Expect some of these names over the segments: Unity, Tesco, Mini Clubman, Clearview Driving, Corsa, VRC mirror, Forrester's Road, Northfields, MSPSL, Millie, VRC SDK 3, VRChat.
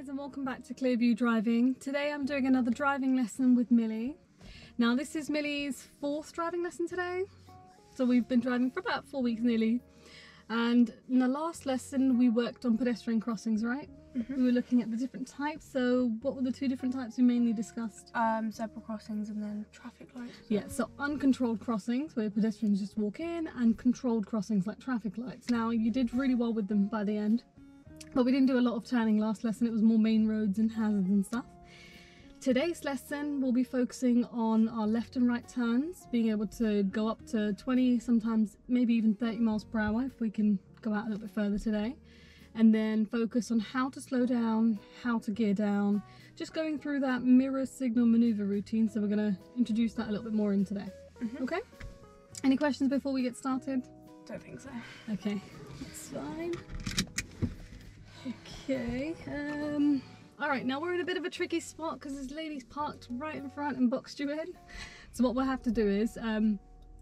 guys, and welcome back to Clearview Driving. Today I'm doing another driving lesson with Millie. Now this is Millie's fourth driving lesson today, so we've been driving for about 4 weeks nearly, and in the last lesson we worked on pedestrian crossings, right? Mm-hmm. We were looking at the different types. So what were the two different types we mainly discussed? Zebra crossings and then traffic lights. Yeah, so uncontrolled crossings where pedestrians just walk in, and controlled crossings like traffic lights. Now you did really well with them by the end, but we didn't do a lot of turning last lesson. It was more main roads and hazards and stuff. Today's lesson we'll be focusing on our left and right turns, being able to go up to 20, sometimes maybe even 30 miles per hour if we can go out a little bit further today, and then focus on how to slow down, how to gear down, just going through that mirror signal maneuver routine. So we're going to introduce that a little bit more in today. Mm-hmm. Okay, any questions before we get started? Don't think so. Okay, that's fine. Okay, alright, now we're in a bit of a tricky spot because this lady's parked right in front and boxed you in. So what we'll have to do is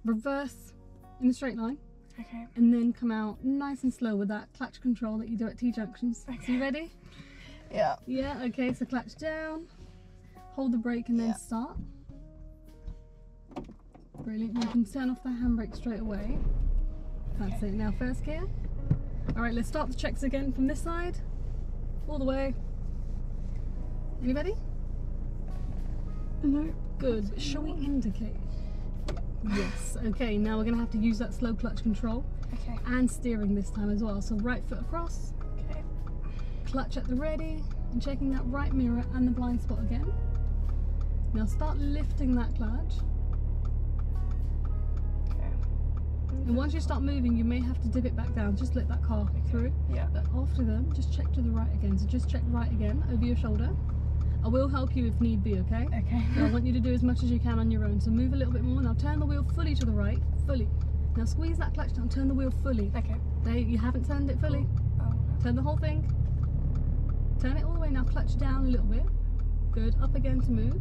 reverse in a straight line. Okay. And then come out nice and slow with that clutch control that you do at T-junctions. Okay. So you ready? Yeah. Yeah, okay, so clutch down, hold the brake and then start. Brilliant, you can turn off the handbrake straight away. That's it, now first gear. Alright, let's start the checks again from this side, all the way. Anybody? No. Good. Shall we indicate? Yes. Okay, now we're going to have to use that slow clutch control. Okay. And steering this time as well. So right foot across. Okay. Clutch at the ready and checking that right mirror and the blind spot again. Now start lifting that clutch. And once you start moving, you may have to dip it back down. Just let that car through. Yeah. But after them, just check to the right again. So just check right again over your shoulder. I will help you if need be, okay? Okay. Now I want you to do as much as you can on your own. So move a little bit more. Now turn the wheel fully to the right. Fully. Now squeeze that clutch down. Turn the wheel fully. Okay. There, you haven't turned it fully. Oh. Turn the whole thing. Turn it all the way. Now clutch down a little bit. Good. Up again to move.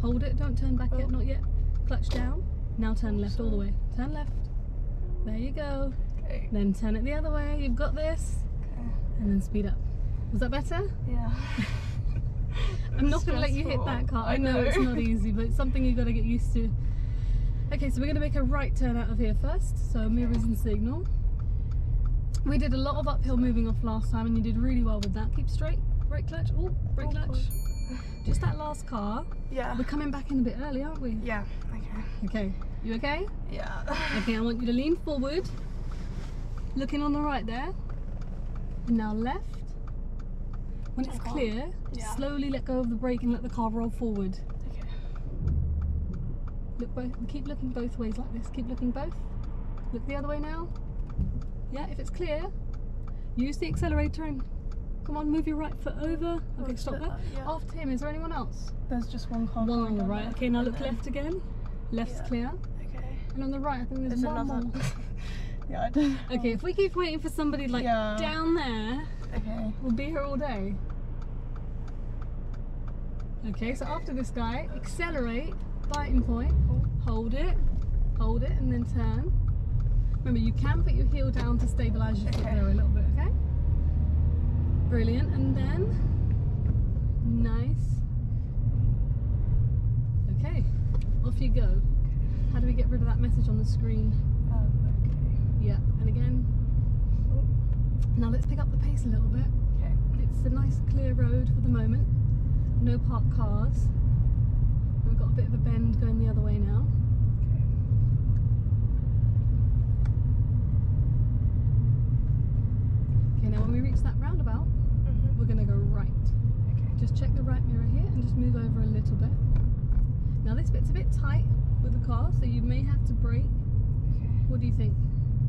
Hold it. Don't turn back yet. Not yet. Clutch down. Now turn left all the way. Turn left. There you go. Okay. Then turn it the other way. You've got this. Okay. And then speed up. Was that better? Yeah. I'm not going to let you hit that car. I know it's not easy, but it's something you've got to get used to. Okay, so we're going to make a right turn out of here first. So mirrors and signal. We did a lot of uphill moving off last time, and you did really well with that. Keep straight. Brake clutch. Oh, brake clutch. God. Just that last car. Yeah. We're coming back in a bit early, aren't we? Yeah. Okay. Okay. You okay? Yeah. Okay, I want you to lean forward, looking on the right there, and now left. When it's clear, just slowly let go of the brake and let the car roll forward. Okay. Look both. Keep looking both ways like this. Keep looking both. Look the other way now. Yeah. If it's clear, use the accelerator and come on, move your right foot over. Okay, stop there. Yeah. After him, is there anyone else? There's just one car. One on the right. Okay, now look left again. Left's clear. Okay. And on the right, I think there's one more. Yeah, I don't know. Okay, if we keep waiting for somebody like down there, we'll be here all day. Okay, so after this guy, accelerate, biting point, hold it, and then turn. Remember, you can put your heel down to stabilise your foot there a little bit, okay? Brilliant, and then, nice. Okay. Off you go. How do we get rid of that message on the screen? Okay. Yeah, and again. Oh. Now let's pick up the pace a little bit. Okay. It's a nice clear road for the moment. No parked cars. We've got a bit of a bend going the other way now. Okay. Okay, now when we reach that roundabout, we're going to go right. Okay. Just check the right mirror here and just move over a little bit. Now this bit's a bit tight with the car, so you may have to brake. Okay. What do you think?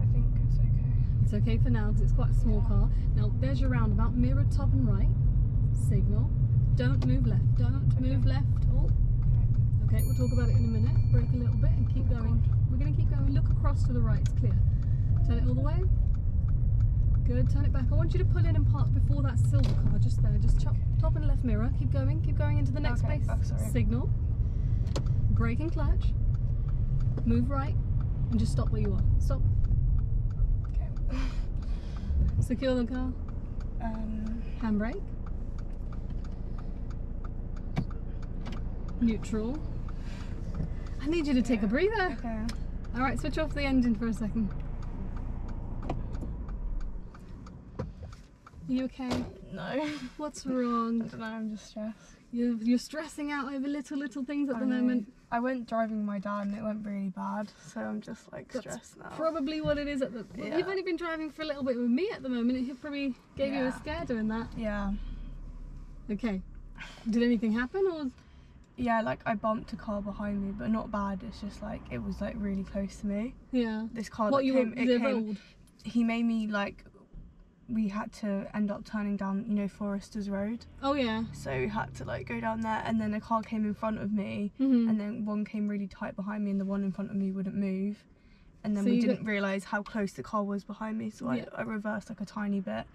I think it's okay. It's okay for now because it's quite a small car. Now there's your roundabout. Mirror top and right. Signal. Don't move left. Don't move left. Oh. Okay, we'll talk about it in a minute. Brake a little bit and keep going. We're going to keep going. Look across to the right. It's clear. Turn it all the way. Good. Turn it back. I want you to pull in and park before that silver car just there. Just top and left mirror. Keep going. Keep going into the next space. Signal. Brake and clutch, move right, and just stop where you are. Stop. Okay. Secure the car. Handbrake. Neutral. I need you to take a breather. Okay. All right, switch off the engine for a second. Are you okay? No. What's wrong? I don't know, I'm just stressed. You're stressing out over little things at the moment. I went driving with my dad and it went really bad, so I'm just like stressed now. That's probably what it is at the... Well, yeah. You've only been driving for a little bit with me at the moment. It probably gave you a scare doing that. Yeah. Okay. Did anything happen or...? Yeah, like I bumped a car behind me, but not bad. It's just like, it was like really close to me. Yeah. This car that came, he made me like... we had to end up turning down, you know, Forrester's Road. Oh yeah. So we had to like go down there, and then a car came in front of me, and then one came really tight behind me, and the one in front of me wouldn't move, and then so we didn't realise how close the car was behind me, so I reversed like a tiny bit,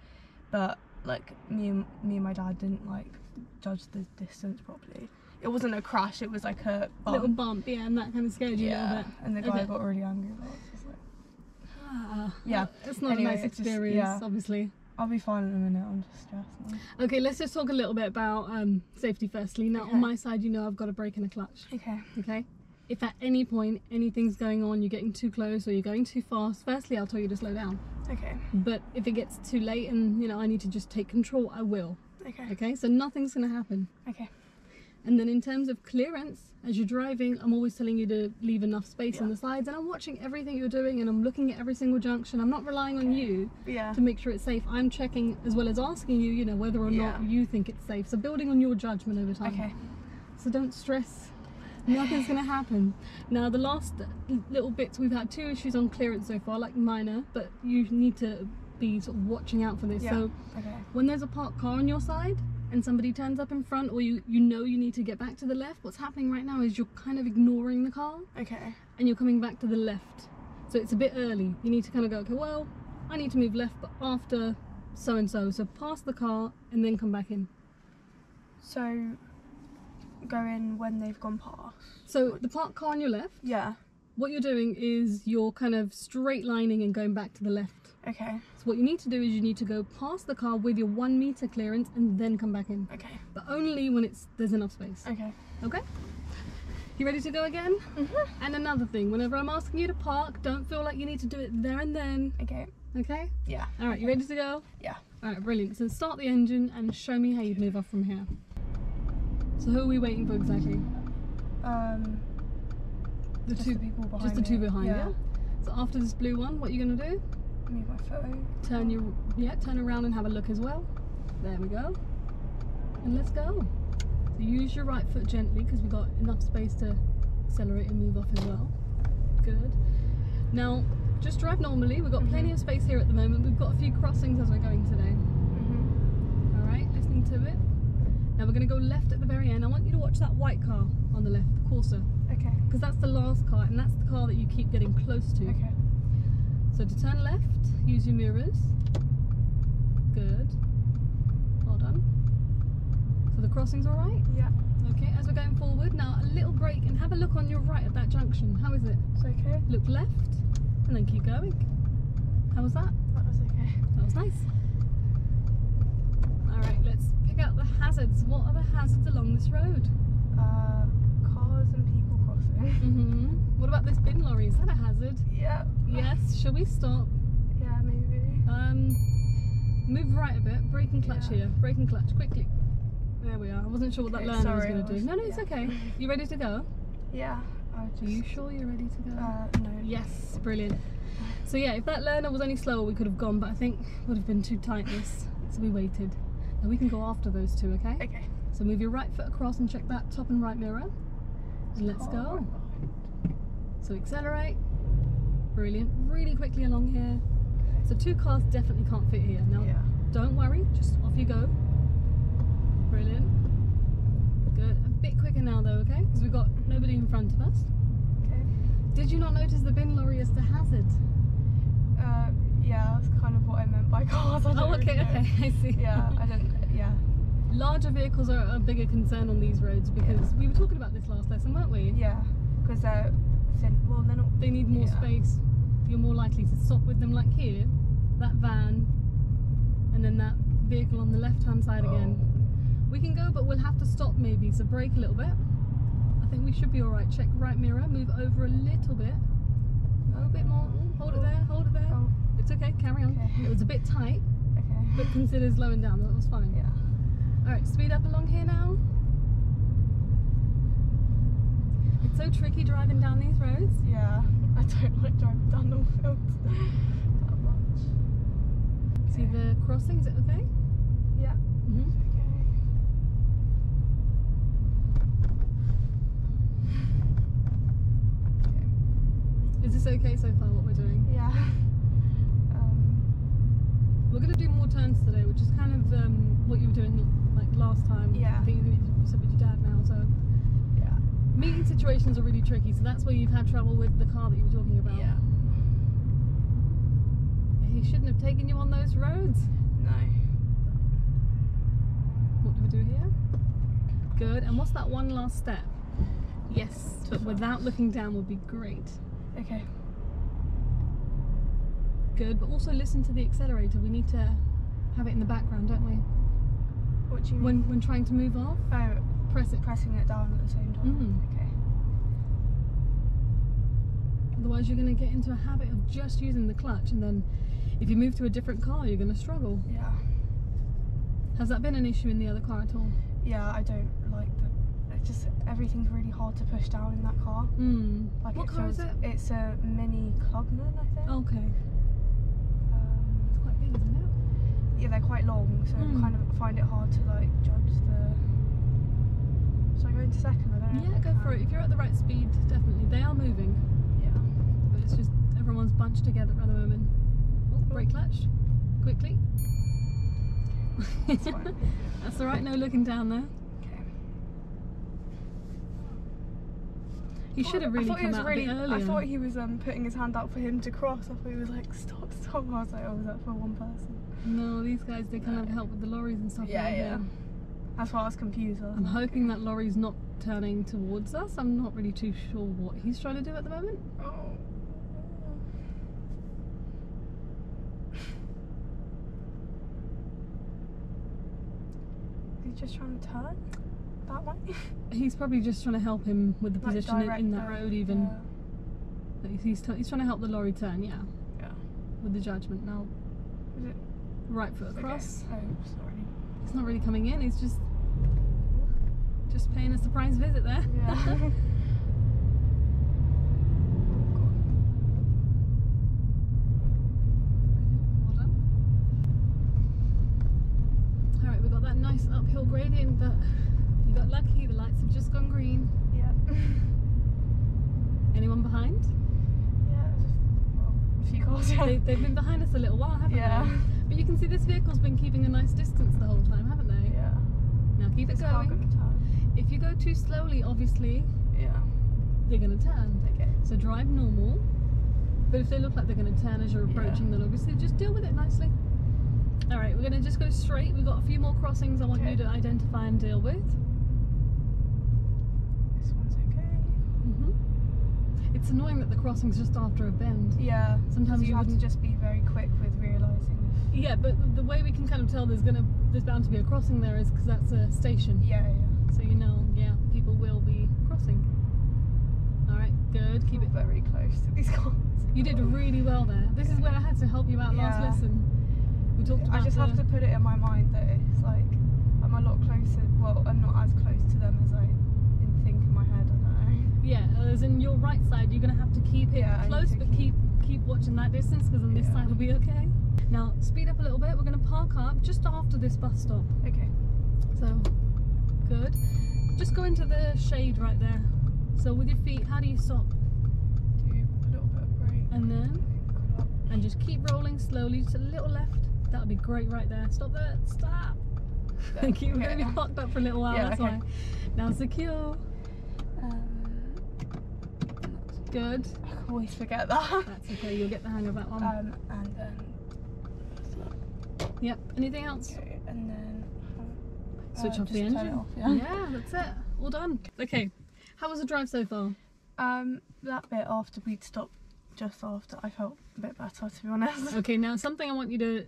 but like me and my dad didn't like judge the distance properly. It wasn't a crash, it was like a bump. Little bump, yeah, and that kind of scared you a little bit. And the guy got really angry about it. Yeah, it's not a nice experience, obviously. I'll be fine in a minute, I'm just stressed now. Okay, let's just talk a little bit about safety firstly. Now, on my side, you know I've got a brake and a clutch. Okay. Okay? If at any point anything's going on, you're getting too close or you're going too fast, firstly, I'll tell you to slow down. Okay. But if it gets too late and, you know, I need to just take control, I will. Okay. Okay? So nothing's going to happen. Okay. And then in terms of clearance, as you're driving, I'm always telling you to leave enough space on the sides, and I'm watching everything you're doing and I'm looking at every single junction. I'm not relying on you to make sure it's safe. I'm checking as well as asking you, you know, whether or not you think it's safe. So building on your judgment over time. Okay. So don't stress. Nothing's going to happen. Now, the last little bits, we've had two issues on clearance so far, like minor, but you need to be sort of watching out for this. Yeah. So when there's a parked car on your side, and somebody turns up in front, or you know you need to get back to the left, what's happening right now is you're kind of ignoring the car. Okay. And you're coming back to the left. So it's a bit early. You need to kind of go, okay, well, I need to move left, but after so-and-so. So pass the car and then come back in. So go in when they've gone past. So the parked car on your left. Yeah. What you're doing is you're kind of straight lining and going back to the left. Okay. So what you need to do is you need to go past the car with your 1 meter clearance and then come back in. Okay. But only when there's enough space. Okay. Okay? You ready to go again? Mm-hmm. And another thing, whenever I'm asking you to park, don't feel like you need to do it there and then. Okay. Okay? Yeah. All right, you ready to go? Yeah. All right, brilliant. So start the engine and show me how you'd move off from here. So who are we waiting for exactly? Just the two people behind me. Yeah. So after this blue one, what are you going to do? Move my foot over. Turn around and have a look as well. There we go. And let's go. So use your right foot gently because we've got enough space to accelerate and move off as well. Good. Now, just drive normally. We've got plenty of space here at the moment. We've got a few crossings as we're going today. All right, listening to it. Now we're going to go left at the very end. I want you to watch that white car on the left, the Corsa. Okay. Because that's the last car, and that's the car that you keep getting close to. Okay. So to turn left, use your mirrors. Good. Well done. So the crossing's all right? Yeah. Okay, as we're going forward, now a little break and have a look on your right at that junction. How is it? It's okay. Look left and then keep going. How was that? That was okay. That was nice. All right, let's pick out the hazards. What are the hazards along this road? Cars and people crossing. What about this bin lorry? Is that a hazard? Yeah. Yes. Shall we stop? Yeah, maybe. Move right a bit. Brake and clutch here. Brake and clutch quickly. There we are. I wasn't sure what that learner was going to do. No, it's okay. You ready to go? Yeah. Are you sure you're ready to go? No. Yes. Brilliant. So yeah, if that learner was any slower, we could have gone, but I think it would have been too tightness, so we waited. Now we can go after those two, okay? Okay. So move your right foot across and check that top and right mirror. And let's go. So accelerate. Brilliant. Really quickly along here. So two cars definitely can't fit here. Now, don't worry. Just off you go. Brilliant. Good. A bit quicker now though, okay? Because we've got nobody in front of us. Okay. Did you not notice the bin lorry as the hazard? Yeah, that's kind of what I meant by cars. I don't really know. I see. Yeah, I didn't. Yeah. Larger vehicles are a bigger concern on these roads because we were talking about this last lesson, weren't we? Yeah, because they need more space. You're more likely to stop with them, like here, that van, and then that vehicle on the left-hand side again. We can go, but we'll have to stop maybe, so brake a little bit. think we should be all right. Check right mirror, move over a little bit. A little bit more. Hold it there, hold it there. Oh. It's okay, carry on. Okay. It was a bit tight, okay, but consider slowing down, that was fine. Yeah. Alright, speed up along here now. It's so tricky driving down these roads. Yeah, I don't like driving down Northfields that much. Okay. See the crossing, is it okay? Yeah. Mm-hmm. Is this okay so far, what we're doing? Yeah. We're going to do more turns today, which is kind of what you were doing like last time. Yeah. I think you said with your dad now, so... Yeah. Meeting situations are really tricky, so that's where you've had trouble with the car that you were talking about. Yeah. He shouldn't have taken you on those roads. No. What do we do here? Good. And what's that one last step? Yes. But without looking down would be great. Okay. Good, but also listen to the accelerator. We need to have it in the background, don't we? What do you mean? When trying to move off? Oh, pressing it down at the same time. Mm. Okay. Otherwise you're going to get into a habit of just using the clutch, and then if you move to a different car you're going to struggle. Yeah. Has that been an issue in the other car at all? Yeah, I don't like the... Just everything's really hard to push down in that car. Mm. Like what car is it? It's a Mini Clubman, I think. Okay. It's quite big, isn't it? Yeah, they're quite long, so I kind of find it hard to like judge the... Should I go into second? I don't know. Yeah, go for it. If you're at the right speed, definitely. They are moving. Yeah. But it's just everyone's bunched together at the moment. Oh, brake clutch. Quickly. That's fine. That's alright, no looking down there. He should have really come out a bit earlier. I thought he was putting his hand out for him to cross. I thought he was like, stop, stop. I was like, oh, is that for one person? No, these guys, they kind of help with the lorries and stuff. Yeah, yeah. That's why I was confused. I'm hoping that lorry's not turning towards us. I'm not really too sure what he's trying to do at the moment. Oh. Is he just trying to turn? That one? He's probably just trying to help him with the position in that road even. Yeah. He's trying to help the lorry turn, yeah. Yeah. With the judgment now. Is it? Right foot across. Okay. Oh, sorry. He's not really coming in, he's just paying a surprise visit there. Yeah. Alright, we've got that nice uphill gradient, but you got lucky, the lights have just gone green. Yeah. Anyone behind? Yeah, just a few cars. They've been behind us a little while, haven't they? Yeah. But you can see this vehicle's been keeping a nice distance the whole time, haven't they? Yeah. Now keep it going. If you go too slowly, obviously, they're going to turn. Okay. So drive normal, but if they look like they're going to turn as you're approaching, then obviously just deal with it nicely. Alright, we're going to just go straight. We've got a few more crossings I want you to identify and deal with. It's annoying that the crossing's just after a bend. Yeah. Sometimes you have to just be very quick with realising. Yeah, but the way we can kind of tell there's bound to be a crossing there is because that's a station. Yeah, yeah. So you know, people will be crossing. All right, good. Keep it very close to these cars. You did really well there. This is where I had to help you out last lesson. We talked about. I just have to put it in my mind that it's like I'm a lot closer. Well, I'm not as close to them as I think in my head. Yeah, as in your right side, you're going to have to keep it close, but keep watching that distance, because on this side will be okay. Now, speed up a little bit. We're going to park up just after this bus stop. Okay. So, good. Just go into the shade right there. So with your feet, how do you stop? Do a little bit of brake. And then? And just keep rolling slowly, just a little left. That would be great right there. Stop there. Stop. Thank you. We're going to be parked up for a little while, that's why. Now secure. Good. I always forget that. That's okay, you'll get the hang of that one. And then... Yep, anything else? Okay, and then... Switch off the engine. Off, yeah, that's it. All done. Okay, how was the drive so far? That bit after we'd stopped, just after, I felt a bit better, to be honest. Okay, now something I want you to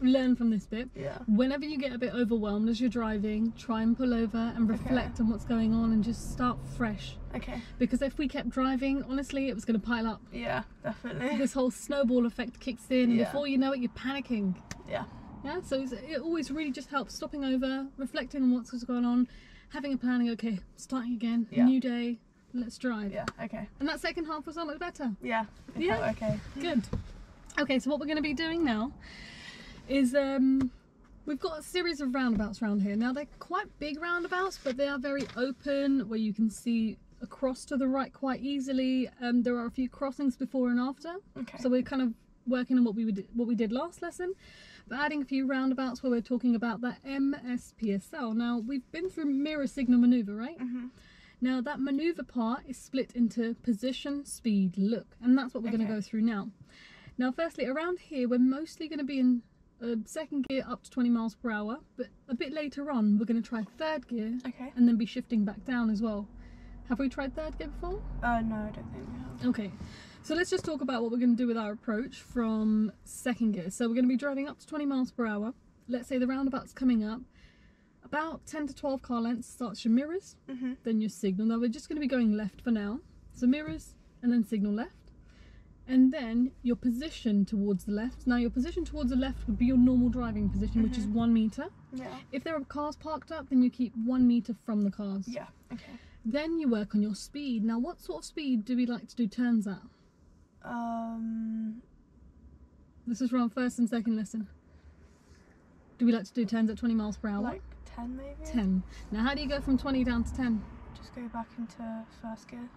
learn from this bit. Yeah. Whenever you get a bit overwhelmed as you're driving, try and pull over and reflect on what's going on and just start fresh. Okay. Because if we kept driving, honestly, it was going to pile up. Yeah, definitely. This whole snowball effect kicks in, and before you know it, you're panicking. Yeah. Yeah, so it always really just helps stopping over, reflecting on what's going on, having a planning, okay, starting again, new day, let's drive. Yeah, okay. And that second half was so much better. Yeah, yeah, okay. Good. Okay, so what we're going to be doing now is we've got a series of roundabouts around here. Now, they're quite big roundabouts, but they are very open, where you can see across to the right quite easily. There are a few crossings before and after. Okay. So we're kind of working on what we did last lesson, but adding a few roundabouts where we're talking about that MSPSL. Now, we've been through mirror signal manoeuvre, right? Mm-hmm. Now, that manoeuvre part is split into position, speed, look, and that's what we're going to go through now. Now, firstly, around here, we're mostly going to be in second gear up to 20 miles per hour, but a bit later on, we're going to try third gear and then be shifting back down as well. Have we tried third gear before? No, I don't think we have. Okay. So let's just talk about what we're going to do with our approach from second gear. So we're going to be driving up to 20 miles per hour. Let's say the roundabout's coming up. About 10 to 12 car lengths starts your mirrors, then your signal. Now we're just going to be going left for now. So mirrors and then signal left. And then your position towards the left. Now your position towards the left would be your normal driving position, which is 1 meter. Yeah. If there are cars parked up, then you keep 1 meter from the cars. Yeah. Okay. Then you work on your speed. Now what sort of speed do we like to do turns at? This is from first and second lesson. Do we like to do turns at 20 miles per hour? Like 10 maybe? 10. Now how do you go from 20 down to 10? Just go back into first gear.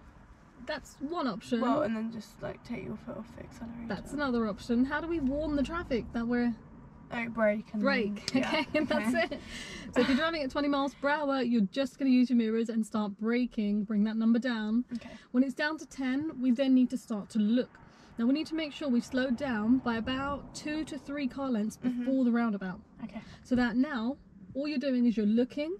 That's one option. Well, and then just like take your foot off the accelerator. That's another option. How do we warn the traffic that we're... Oh, brake. And brake, then, okay, and that's it. So if you're driving at 20 miles per hour, you're just going to use your mirrors and start braking, bring that number down. Okay. When it's down to 10, we then need to start to look. Now we need to make sure we've slowed down by about 2 to 3 car lengths before the roundabout. Okay. So that now, all you're doing is you're looking,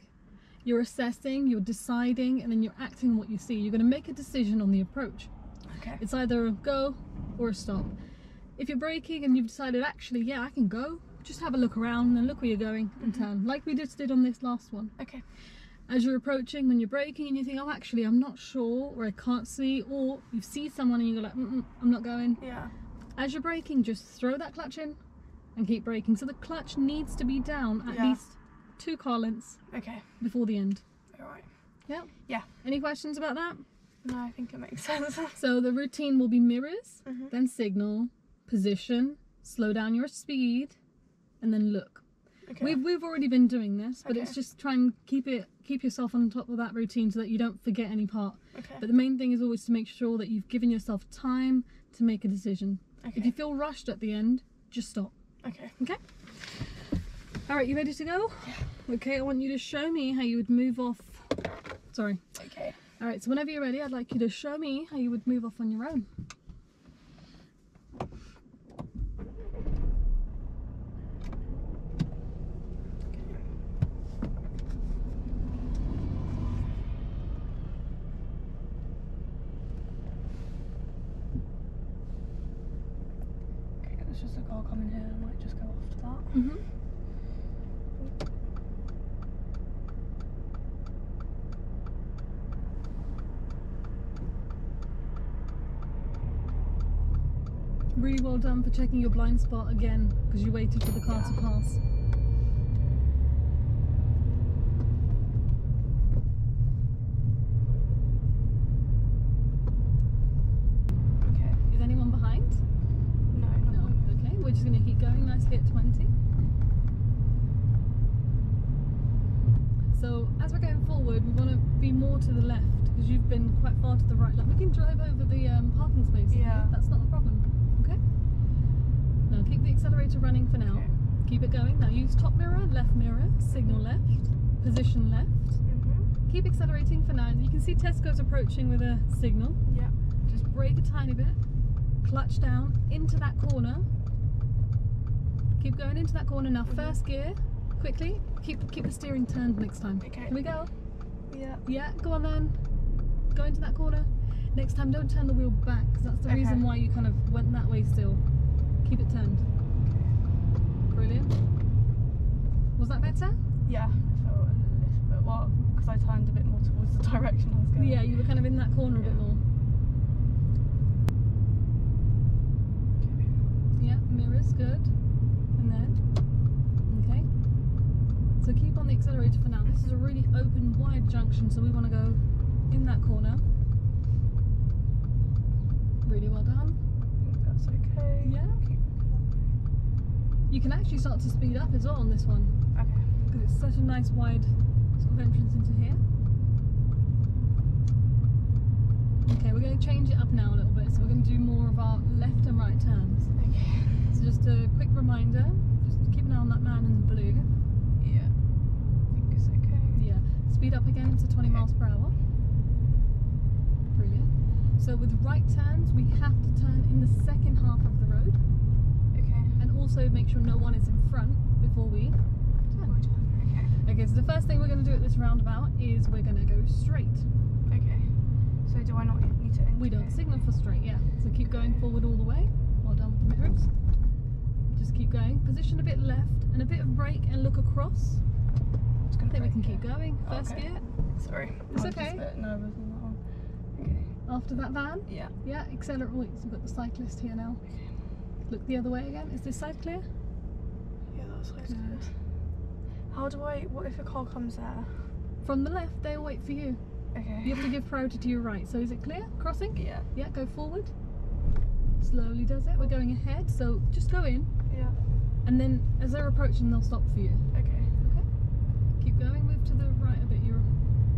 you're assessing, you're deciding, and then you're acting on what you see. You're going to make a decision on the approach. Okay. It's either a go or a stop. If you're braking and you've decided, actually, yeah, I can go, just have a look around and look where you're going and turn, like we just did on this last one. Okay. As you're approaching, when you're braking and you think, oh, actually, I'm not sure, or I can't see, or you see someone and you go like, I'm not going. Yeah. As you're braking, just throw that clutch in and keep braking. So the clutch needs to be down at least 2 car lengths before the end. All right. Yep. Yeah. Any questions about that? No, I think it makes sense. So the routine will be mirrors, then signal, position, slow down your speed, and then look. Okay. We've already been doing this, but it's just try and keep yourself on top of that routine so that you don't forget any part. Okay. But the main thing is always to make sure that you've given yourself time to make a decision. Okay. If you feel rushed at the end, just stop. Okay. Okay? All right, you ready to go? Yeah. Okay, I want you to show me how you would move off. Sorry. Okay. All right, so whenever you're ready, I'd like you to show me how you would move off on your own. Just a car coming here, I might just go after that. Really well done for checking your blind spot again, because you waited for the car to pass. To the left, because you've been quite far to the right. Like we can drive over the parking space. Yeah, that's not a problem. Okay. Now keep the accelerator running for now. Okay. Keep it going. Now use top mirror, signal left, position left. Keep accelerating for now. You can see Tesco's approaching with a signal. Yeah. Just brake a tiny bit, clutch down into that corner. Keep going into that corner now. First gear, quickly. Keep the steering turned next time. Okay. Here we go. Yeah. Yeah, go on then. Go into that corner. Next time, don't turn the wheel back, because that's the reason why you kind of went that way still. Keep it turned. Okay. Brilliant. Was that better? Yeah, I felt a little bit, well, because I turned a bit more towards the direction I was going. Yeah, you were kind of in that corner a bit more. Okay. Yeah, mirrors, good. And then, okay. So keep on the accelerator for now. This is a really open, wide junction, so we want to go in that corner. Really well done. I think that's okay. Yeah. Keep going. You can actually start to speed up as well on this one. Okay. Because it's such a nice wide sort of entrance into here. Okay, we're going to change it up now a little bit, so we're going to do more of our left and right turns. Okay. So just a quick reminder, just keep an eye on that man in the blue. Yeah, I think it's okay. Yeah, speed up again to 20 miles per hour. Brilliant. So with right turns, we have to turn in the second half of the road. Okay. And also make sure no one is in front before we turn. Okay. Okay, so the first thing we're going to do at this roundabout is we're going to go straight. Okay. So do I not need to end? We don't signal for straight, yeah. So keep going forward all the way. Well done with the mirrors. Just keep going. Position a bit left and a bit of brake and look across. I think we can keep going. First gear. Sorry. It's okay. I was just a bit nervous on that one. Okay. After that van? Yeah. Yeah, accelerate. Wait, so we've got the cyclist here now. Okay. Look the other way again. Is this side clear? Yeah, that side's clear. How do I, what if a car comes there? From the left, they'll wait for you. Okay. You have to give priority to your right. So is it clear? Crossing? Yeah. Yeah, go forward. Slowly does it. We're going ahead, so just go in. Yeah. And then as they're approaching, they'll stop for you. Okay. Okay. Keep going. Move to the right a bit. You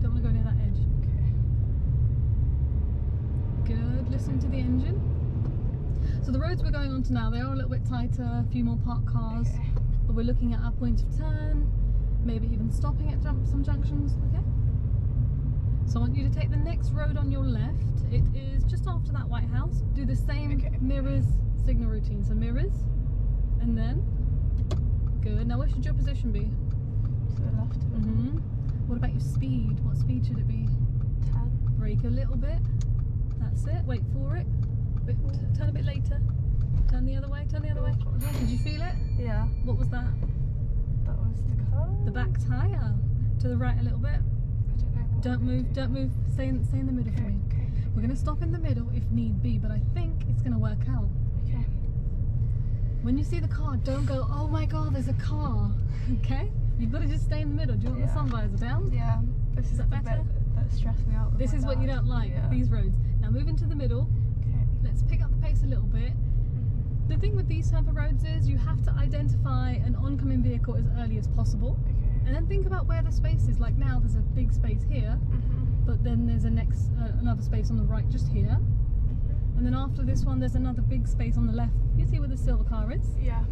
don't want to go near that edge. Okay. Good. Listen to the engine. So the roads we're going onto now, they are a little bit tighter. A few more parked cars. Okay. But we're looking at our point of turn. Maybe even stopping at some junctions. Okay. So I want you to take the next road on your left. It is just after that white house. Do the same mirrors signal routine. So mirrors, and then, good. Now where should your position be? To the left. What about your speed? What speed should it be? 10. Brake a little bit. That's it. Wait for it. Turn a bit later. Turn the other way. Turn the other way. Did you feel it? Yeah. What was that? That was the car. The back tyre. To the right a little bit. Don't move, don't move. Stay in the middle for me. Okay. We're going to stop in the middle if need be, but I think it's going to work out. Okay. When you see the car, don't go, oh my god, there's a car. Okay? You've got to just stay in the middle. Do you want the sun visor down? Yeah. This is that better? That stressed me out. This is what you don't like, these roads. Now move into the middle. Okay. Let's pick up the pace a little bit. The thing with these type of roads is you have to identify an oncoming vehicle as early as possible. Okay. And then think about where the space is. Like now, there's a big space here, but then there's a another space on the right just here, and then after this one, there's another big space on the left. You see where the silver car is? Yeah.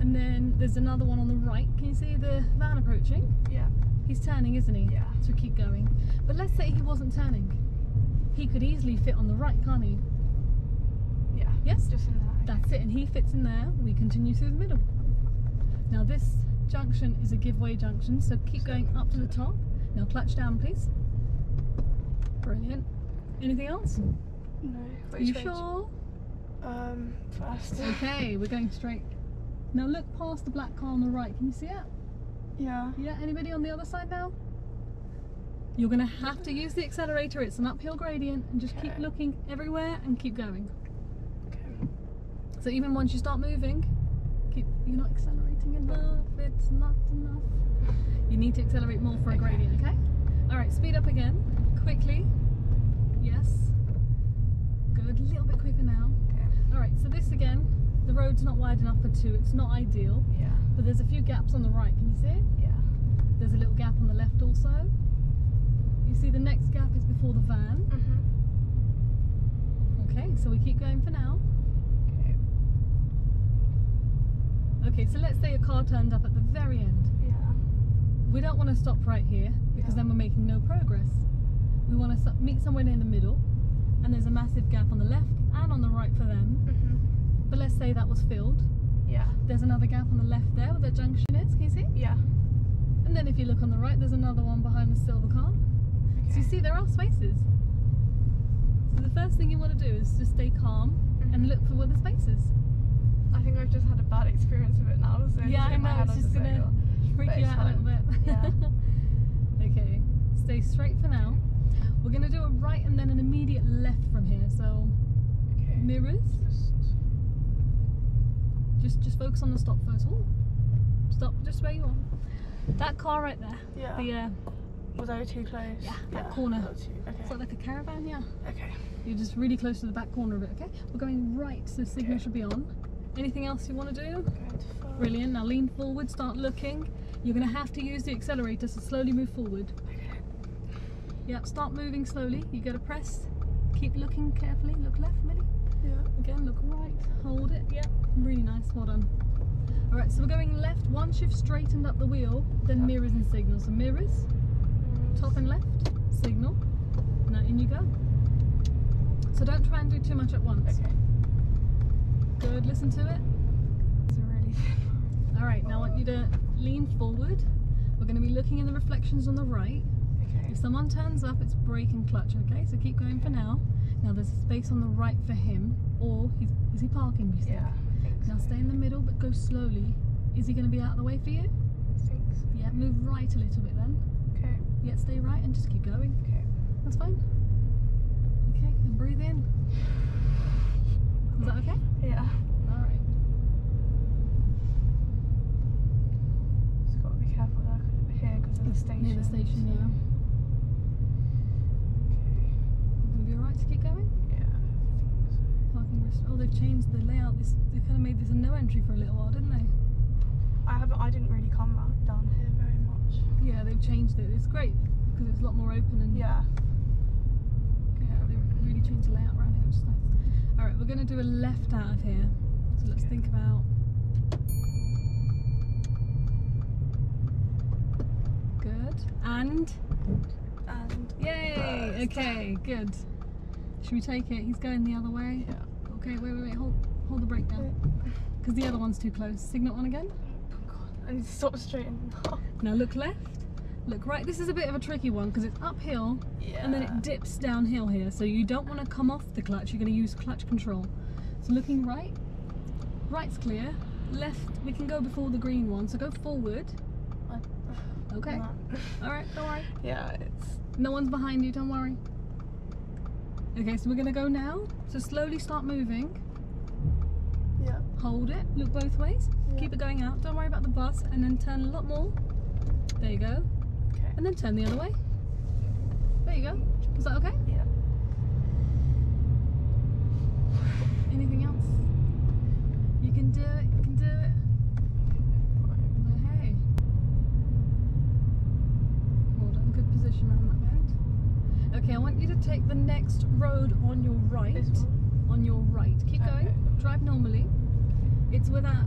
And then there's another one on the right. Can you see the van approaching? Yeah. He's turning, isn't he? Yeah. So keep going. But let's say he wasn't turning. He could easily fit on the right, can't he? Yeah. Yes? Just in there. That's it. And he fits in there. We continue through the middle. Now this junction is a giveaway junction, so keep going up to the top. Now clutch down, please. Brilliant. Anything else? No. Are you sure? First. Okay, we're going straight. Now look past the black car on the right. Can you see it? Yeah. Yeah, anybody on the other side now? You're going to have to use the accelerator. It's an uphill gradient, and just keep looking everywhere and keep going. Okay. So even once you start moving, you're not accelerating enough, it's not enough. You need to accelerate more for a gradient, okay? Alright, speed up again, quickly. Yes. Good, a little bit quicker now. Okay. Alright, so this again, the road's not wide enough for two, it's not ideal. Yeah. But there's a few gaps on the right, can you see it? Yeah. There's a little gap on the left also. You see the next gap is before the van. Okay, so we keep going for now. Okay, so let's say a car turned up at the very end. Yeah. We don't want to stop right here because then we're making no progress. We want to meet somewhere near the middle, and there's a massive gap on the left and on the right for them. But let's say that was filled. Yeah. There's another gap on the left there where the junction is, can you see? Yeah. And then if you look on the right, there's another one behind the silver car. Okay. So you see there are spaces. So the first thing you want to do is just stay calm and look for where the space is. I think I've just had a bad experience of it now, so yeah, I know, it's just gonna freak you out a little bit. Yeah. Okay, stay straight for now. We're gonna do a right and then an immediate left from here, so okay. Mirrors. Just focus on the stop first. Ooh. Stop just where you are. That car right there. Yeah. The, was I too close? Yeah, that corner. Okay. It's like a caravan, yeah. Okay. You're just really close to the back corner of it, okay? We're going right, so the signal should be on. Anything else you want to do? Brilliant. Now lean forward, start looking. You're going to have to use the accelerator, so slowly move forward. Okay. Yeah, start moving slowly. You got to press. Keep looking carefully. Look left, Millie. Yeah. Again, look right. Hold it. Yeah. Really nice. Well done. Alright, so we're going left. Once you've straightened up the wheel, then mirrors and signals. So mirrors. Top and left, signal, now in you go. So don't try and do too much at once. Okay. Good, listen to it. It's really thin. Alright, now I want you to lean forward. We're going to be looking in the reflections on the right. Okay. If someone turns up, it's brake and clutch, okay? So keep going for now. Now there's a space on the right for him, or is he parking, you think? Yeah, I think so. Now stay in the middle, but go slowly. Is he going to be out of the way for you? I think so. Yeah, move right a little bit then. Yeah, stay right and just keep going. Okay. That's fine. Okay, and breathe in. Is that okay? Yeah. Alright. Just got to be careful there, here because of the station. Near the station, yeah. Okay. Gonna be alright to keep going? Yeah, I think so. Parking rest. Oh, they've changed the layout. They kind of made this a no entry for a little while, didn't they? I didn't really come down here very much. Yeah, they've changed it. It's great because it's a lot more open and yeah, they really changed the layout around here, which is nice. Alright, we're going to do a left out of here. So let's think about. Good. And yay! Burst. Okay, good. Should we take it? He's going the other way. Yeah. Okay, wait, hold the brake down. Because the other one's too close. Signal on again. And stop straightening up. Now look left, look right. This is a bit of a tricky one because it's uphill and then it dips downhill here. So you don't want to come off the clutch. You're going to use clutch control. So looking right, right's clear. Left, we can go before the green one. So go forward. Okay. All right. Don't worry. Yeah. No one's behind you. Don't worry. Okay. So we're going to go now. So slowly start moving. Yeah. Hold it. Look both ways. Yeah. Keep it going out. Don't worry about the bus, and then turn a lot more. There you go. Okay. And then turn the other way. There you go. Is that okay? Yeah. Anything else? You can do it. You can do it. Well, hey. Well done. Good position around that bend. Okay, I want you to take the next road on your right. On your right. Keep going. Drive normally. It's where that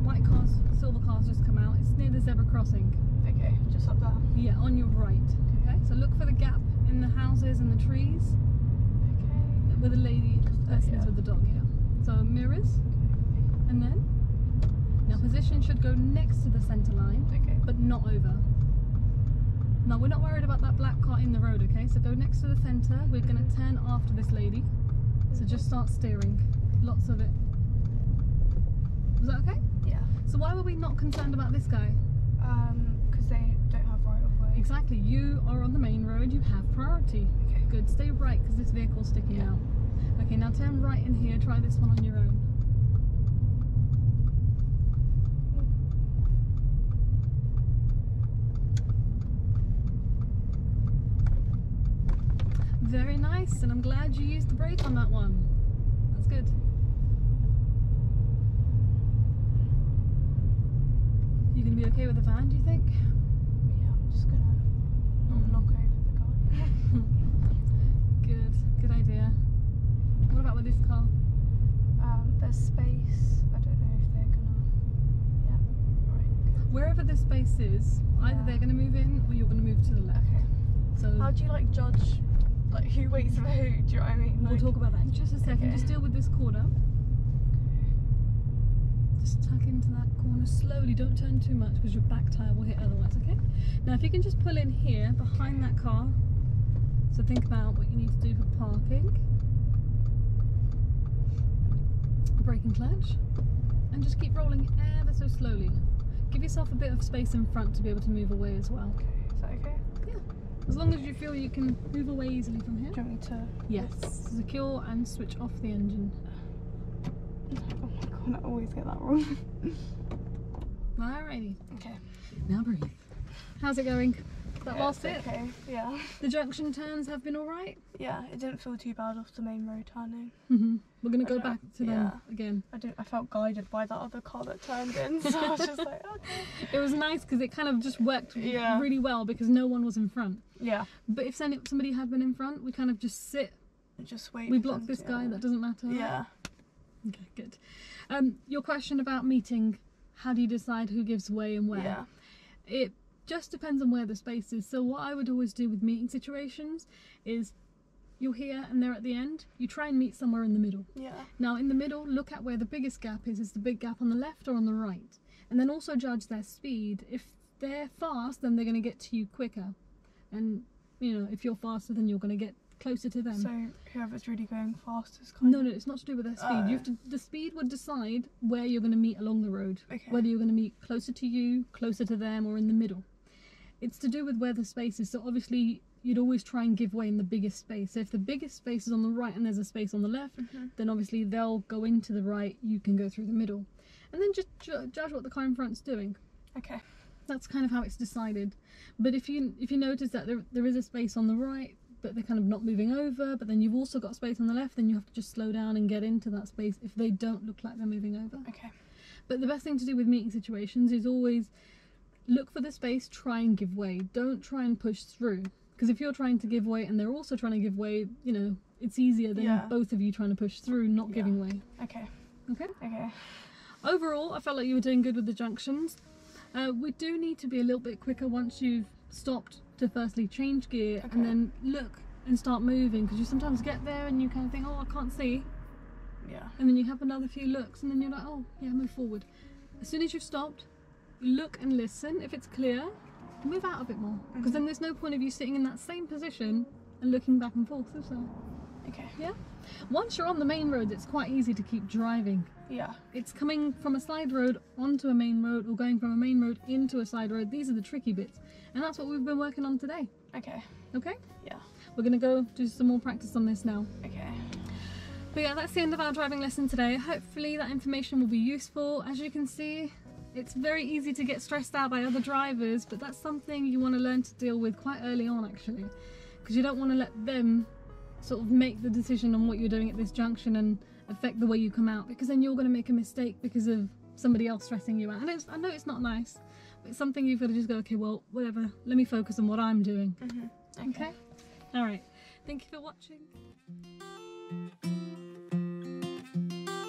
white cars, silver cars just come out. It's near the zebra crossing. Okay, just up there. Yeah, on your right. Okay, so look for the gap in the houses and the trees. Okay. With the lady, persons with the dog, yeah. So mirrors. Okay. And then? Now position should go next to the centre line, but not over. Now we're not worried about that black car in the road, okay? So go next to the centre. We're going to turn after this lady. So just start steering, lots of it. Was that okay? Yeah. So why were we not concerned about this guy? Because they don't have right of way. Exactly, you are on the main road, you have priority. Okay. Good, stay right because this vehicle's sticking out. Okay, now turn right in here, try this one on your own. Very nice, and I'm glad you used the brake on that one. That's good. You gonna be okay with the van, do you think? Yeah, I'm just gonna knock over the car. Good idea. What about with this car? There's space. I don't know if they're gonna. Yeah. Right. Wherever the space is, either they're gonna move in or you're gonna move to the left. Okay. So how do you judge? Like who waits for who, do you know what I mean? We'll talk about that in just a second. Okay. Just deal with this corner. Just tuck into that corner slowly, don't turn too much because your back tyre will hit otherwise, okay? Now if you can just pull in here behind that car. So think about what you need to do for parking. Braking clutch. and just keep rolling ever so slowly. Give yourself a bit of space in front to be able to move away as well. Okay, is that okay? Yeah. As long as you feel you can move away easily from here. Do you want me to? Yes. Secure and switch off the engine. Oh my god, I always get that wrong. Alrighty. Okay. Now breathe. How's it going? That yeah, last bit? Okay, yeah. The junction turns have been alright? Yeah, it didn't feel too bad off the main road turning. Mm-hmm. We're going to go back to them again. I felt guided by that other car that turned in, so I was just like, okay. It was nice because it kind of just worked really well because no one was in front. Yeah. But if somebody had been in front, we kind of just sit. And just wait. We block this guy, that doesn't matter. Yeah. Okay, good. Your question about meeting, how do you decide who gives way and where? Yeah. It just depends on where the space is. So what I would always do with meeting situations is you're here and they're at the end, you try and meet somewhere in the middle. Yeah. Now in the middle, look at where the biggest gap is the big gap on the left or on the right? And then also judge their speed. If they're fast, then they're gonna get to you quicker. And you know, if you're faster, then you're gonna get closer to them. So whoever's really going fastest kind of... No, it's not to do with their speed. You have to, the speed would decide where you're gonna meet along the road. Okay. Whether you're gonna meet closer to you, closer to them, or in the middle. It's to do with where the space is, so obviously you'd always try and give way in the biggest space. So if the biggest space is on the right and there's a space on the left, then obviously they'll go into the right, you can go through the middle. And then just judge what the car in front's doing. Okay. That's kind of how it's decided. But if you notice that there is a space on the right, but they're kind of not moving over, but then you've also got space on the left, then you have to just slow down and get into that space if they don't look like they're moving over. Okay. But the best thing to do with meeting situations is always look for the space, try and give way. Don't try and push through. Because if you're trying to give way and they're also trying to give way, you know, it's easier than both of you trying to push through, not giving way. Okay. Okay? Okay. Overall, I felt like you were doing good with the junctions. We do need to be a little bit quicker once you've stopped to firstly change gear and then look and start moving. Because you sometimes get there and you kind of think, oh, I can't see. Yeah. And then you have another few looks and then you're like, oh, yeah, move forward. As soon as you've stopped, look and listen. If it's clear, move out a bit more, because then there's no point of you sitting in that same position and looking back and forth, is there? Okay. Yeah? Once you're on the main road, it's quite easy to keep driving. Yeah. It's coming from a side road onto a main road, or going from a main road into a side road. These are the tricky bits, and that's what we've been working on today. Okay. Okay? Yeah. We're going to go do some more practice on this now. Okay. But yeah, that's the end of our driving lesson today. Hopefully that information will be useful. As you can see, it's very easy to get stressed out by other drivers, but that's something you want to learn to deal with quite early on, actually, because you don't want to let them sort of make the decision on what you're doing at this junction and affect the way you come out, because then you're going to make a mistake because of somebody else stressing you out. And I know it's not nice, but it's something you've got to just go, okay, well, whatever, let me focus on what I'm doing. Okay? All right. Thank you for watching.